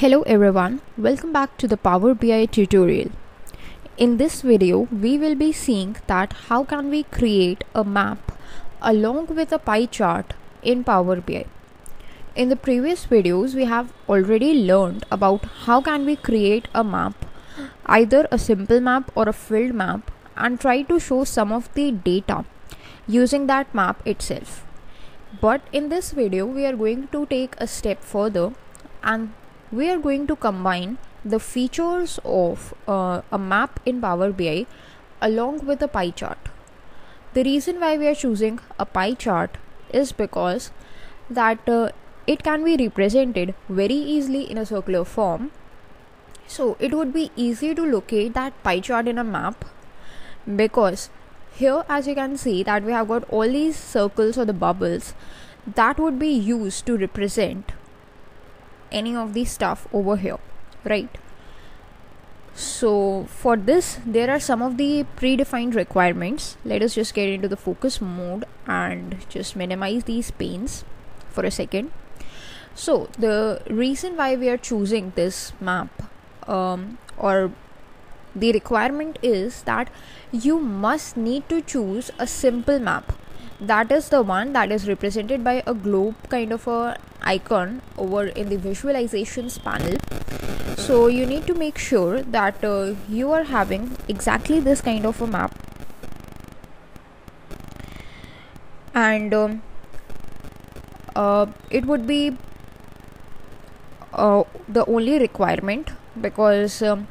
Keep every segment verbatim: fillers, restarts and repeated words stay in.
Hello everyone, welcome back to the Power B I tutorial. In this video, we will be seeing that how can we create a map along with a pie chart in Power B I. In the previous videos, we have already learned about how can we create a map, either a simple map or a filled map, and try to show some of the data using that map itself. But in this video, we are going to take a step further and we are going to combine the features of uh, a map in Power B I along with a pie chart. The reason why we are choosing a pie chart is because that uh, it can be represented very easily in a circular form. So it would be easy to locate that pie chart in a map, because here, as you can see, that we have got all these circles or the bubbles that would be used to represent any of these stuff over here, right? So for this, there are some of the predefined requirements. Let us just get into the focus mode and just minimize these panes for a second. So the reason why we are choosing this map um, or the requirement is that you must need to choose a simple map, that is the one that is represented by a globe kind of a icon over in the visualizations panel. So you need to make sure that uh, you are having exactly this kind of a map, and um, uh, it would be uh, the only requirement, because um,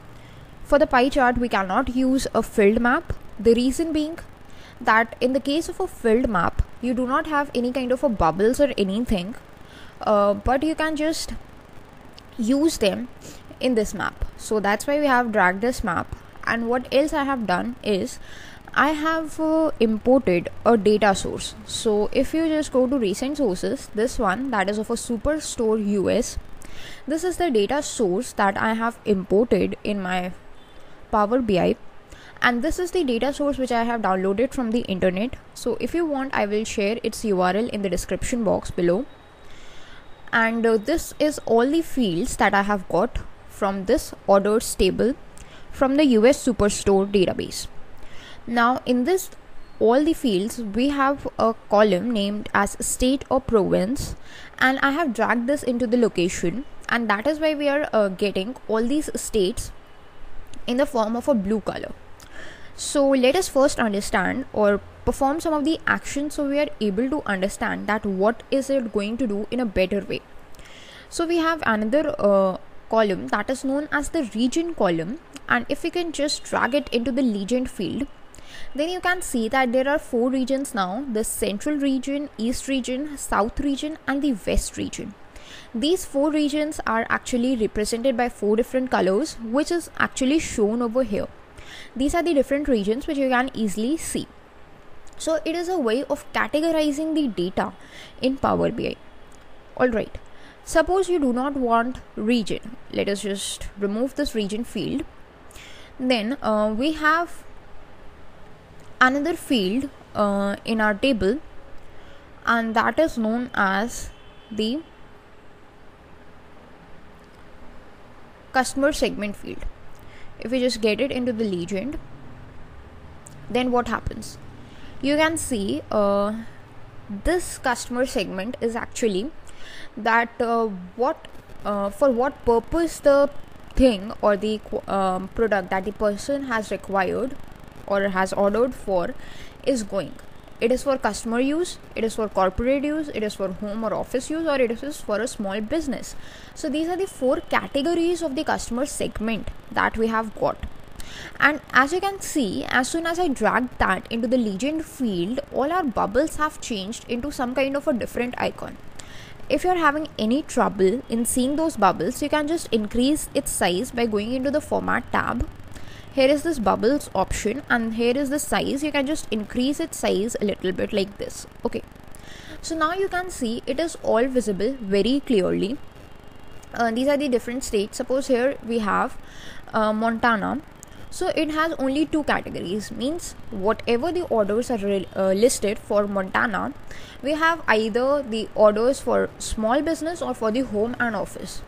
for the pie chart we cannot use a filled map. The reason being that in the case of a filled map, you do not have any kind of a bubbles or anything, uh, but you can just use them in this map. So that's why we have dragged this map. And what else I have done is I have uh, imported a data source. So if you just go to recent sources, this one that is of a Superstore U S, this is the data source that I have imported in my Power B I. And this is the data source which I have downloaded from the internet. So if you want, I will share its U R L in the description box below. And uh, this is all the fields that I have got from this orders table from the U S Superstore database. Now in this all the fields, we have a column named as state or province, and I have dragged this into the location, and that is why we are uh, getting all these states in the form of a blue color. So let us first understand or perform some of the actions so we are able to understand that what is it going to do in a better way. So we have another uh, column that is known as the region column, and if we can just drag it into the legend field, then you can see that there are four regions now: the central region, east region, south region and the west region. These four regions are actually represented by four different colors, which is actually shown over here. These are the different regions which you can easily see. So it is a way of categorizing the data in Power B I. Alright, suppose you do not want region. Let us just remove this region field. Then uh, we have another field uh, in our table, and that is known as the customer segment field. If we just get it into the legend, then what happens? You can see uh, this customer segment is actually that uh, what uh, for what purpose the thing or the um, product that the person has required or has ordered for is going. It is for customer use, it is for corporate use, it is for home or office use, or it is for a small business. So these are the four categories of the customer segment that we have got. And as you can see, as soon as I drag that into the legend field, all our bubbles have changed into some kind of a different icon. If you're having any trouble in seeing those bubbles, you can just increase its size by going into the format tab. Here is this bubbles option, and here is the size. You can just increase its size a little bit like this. Okay, so now you can see it is all visible very clearly. Uh, these are the different states. Suppose here we have uh, Montana. So it has only two categories, means whatever the orders are uh, listed for Montana, we have either the orders for small business or for the home and office.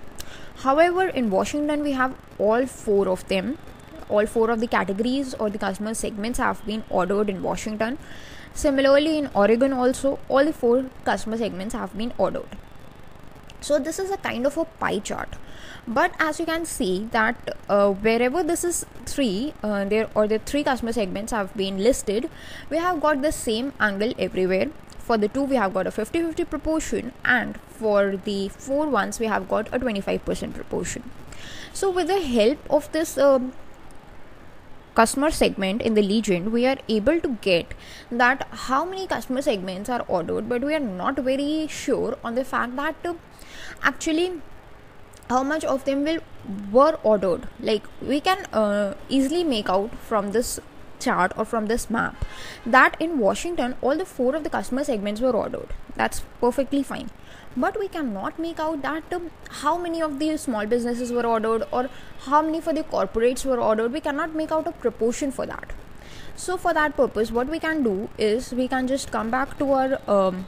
However, in Washington we have all four of them. All four of the categories or the customer segments have been ordered in Washington. Similarly, in Oregon also, all the four customer segments have been ordered. So this is a kind of a pie chart. But as you can see that uh, wherever this is three, uh, there or the three customer segments have been listed, we have got the same angle everywhere. For the two, we have got a fifty fifty proportion, and for the four ones, we have got a twenty-five percent proportion. So with the help of this um, customer segment in the legend, we are able to get that how many customer segments are ordered, but we are not very sure on the fact that uh, actually how much of them will were ordered. Like, we can uh, easily make out from this chart or from this map that in Washington all the four of the customer segments were ordered. That's perfectly fine, but we cannot make out that um, how many of the small businesses were ordered or how many for the corporates were ordered. We cannot make out a proportion for that. So for that purpose, what we can do is we can just come back to our um,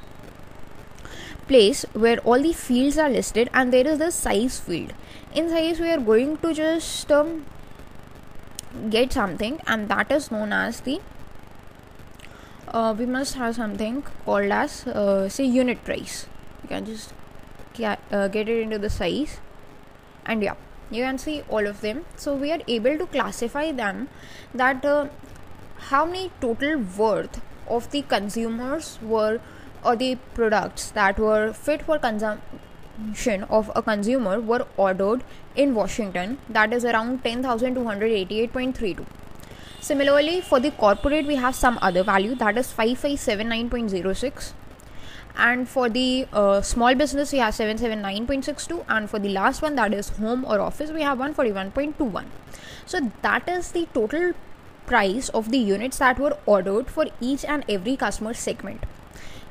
place where all the fields are listed, and there is the size field. In size, we are going to just um, get something, and that is known as the uh, we must have something called as uh, say unit price. You can just uh, get it into the size, and yeah, you can see all of them. So we are able to classify them that uh, how many total worth of the consumers were, or the products that were fit for consumption of a consumer were ordered in Washington. That is around ten thousand two hundred eighty-eight point three two. Similarly, for the corporate, we have some other value, that is five five seven nine point zero six, and for the uh, small business we have seven seven nine point six two, and for the last one, that is home or office, we have one forty-one point two one. So that is the total price of the units that were ordered for each and every customer segment.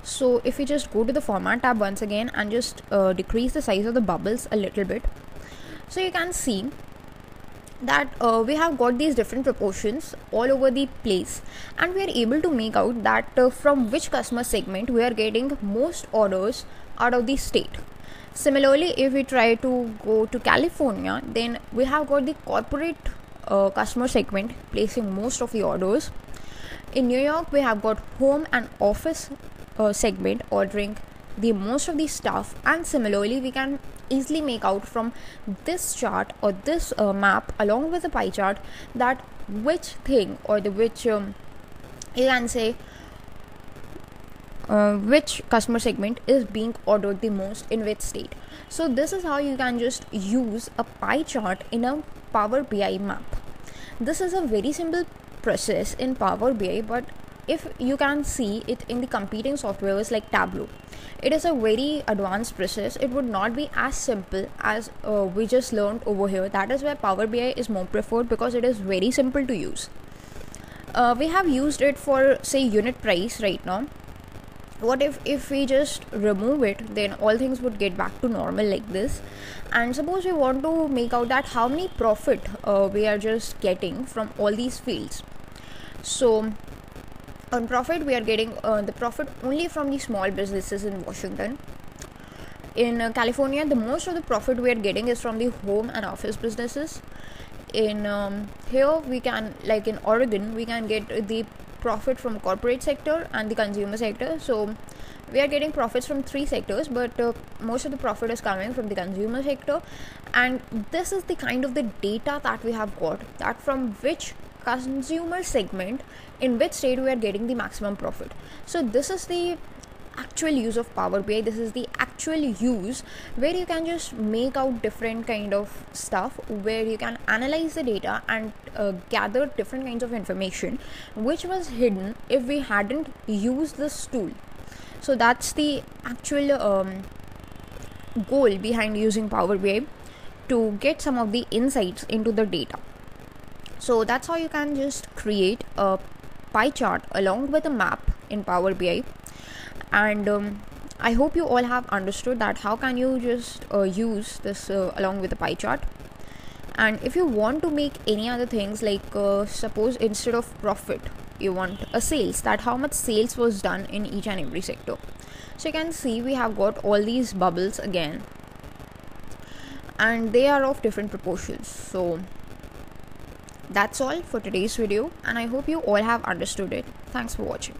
So if you just go to the format tab once again and just uh, decrease the size of the bubbles a little bit, so you can see that uh, we have got these different proportions all over the place, and we are able to make out that uh, from which customer segment we are getting most orders out of the state. Similarly, if we try to go to California, then we have got the corporate uh, customer segment placing most of the orders. In New York, we have got home and office Uh, segment ordering the most of the stuff, and similarly we can easily make out from this chart or this uh, map along with the pie chart that which thing or the which um, you can say uh, which customer segment is being ordered the most in which state. So this is how you can just use a pie chart in a Power B I map. This is a very simple process in Power B I, but if you can see it in the competing softwares like Tableau, it is a very advanced process. It would not be as simple as uh, we just learned over here. That is where Power B I is more preferred, because it is very simple to use. Uh, we have used it for, say, unit price right now. What if if we just remove it, then all things would get back to normal like this. And suppose we want to make out that how many profit uh, we are just getting from all these fields. So on profit, we are getting uh, the profit only from the small businesses in Washington. In uh, California, the most of the profit we are getting is from the home and office businesses. In um, here, we can, like in Oregon, we can get the profit from corporate sector and the consumer sector. So we are getting profits from three sectors, but uh, most of the profit is coming from the consumer sector. And this is the kind of the data that we have got, that from which consumer segment in which state we are getting the maximum profit. So this is the actual use of Power B I. This is the actual use where you can just make out different kind of stuff, where you can analyze the data and uh, gather different kinds of information which was hidden if we hadn't used this tool. So that's the actual um, goal behind using Power B I, to get some of the insights into the data. So that's how you can just create a pie chart along with a map in Power B I. And um, I hope you all have understood that how can you just uh, use this uh, along with a pie chart. And if you want to make any other things, like uh, suppose instead of profit you want a sales, that how much sales was done in each and every sector. So you can see we have got all these bubbles again, and they are of different proportions. So that's all for today's video, and I hope you all have understood it. Thanks for watching.